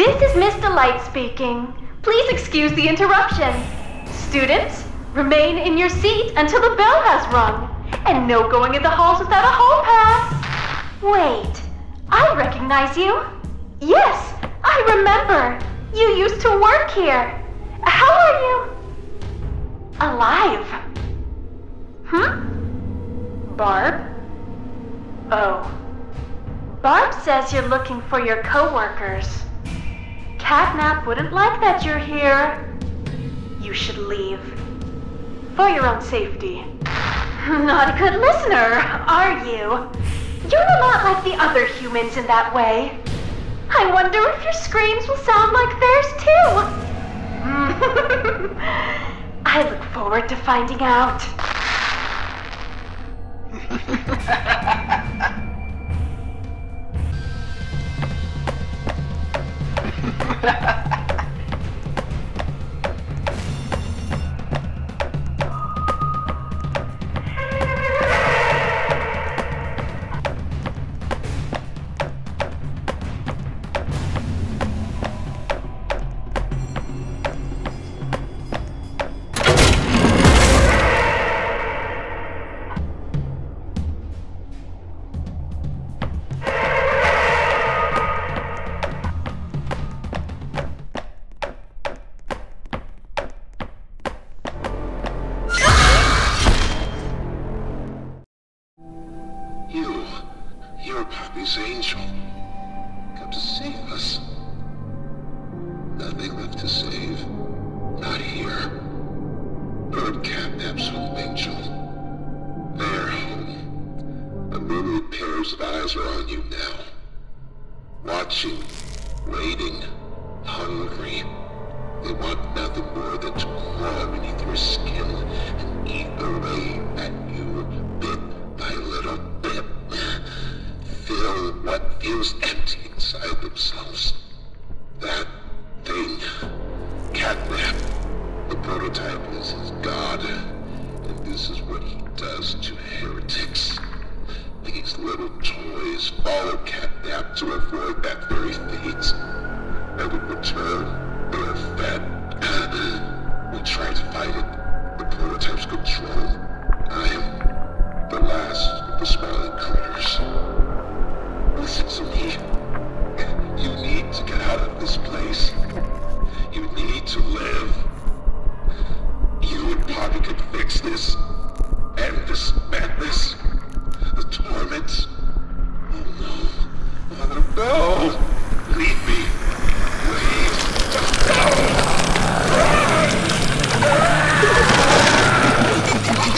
This is Miss Delight speaking. Please excuse the interruption. Students, remain in your seat until the bell has rung. And no going in the halls without a hall pass. Wait, I recognize you. Yes, I remember. You used to work here. How are you? Alive. Hmm? Barb? Oh. Barb says you're looking for your co-workers. Catnap wouldn't like that you're here. You should leave. For your own safety. Not a good listener, are you? You're a lot like the other humans in that way. I wonder if your screams will sound like theirs too. I look forward to finding out. Angel, come to save us. Nothing left to save. Not here. Barb kidnaps home, Angel. They're home. A myriad pairs of eyes are on you now. Watching, waiting, hungry. They want nothing more than to claw beneath your skin and eat away at you bit by little bit. Fill what feels empty inside themselves. That thing, Catnap, the prototype, is his god, and this is what he does to heretics. These little toys follow Catnap to avoid that very fate. And in return, they are fed. We try to fight it. The prototype's control. I am the last of the smiling critters. Listen to me. You need to get out of this place. You need to live. You and Poppy could fix this. End this madness. The torment. Oh no. Mother, no! Leave me. Please. No! Run!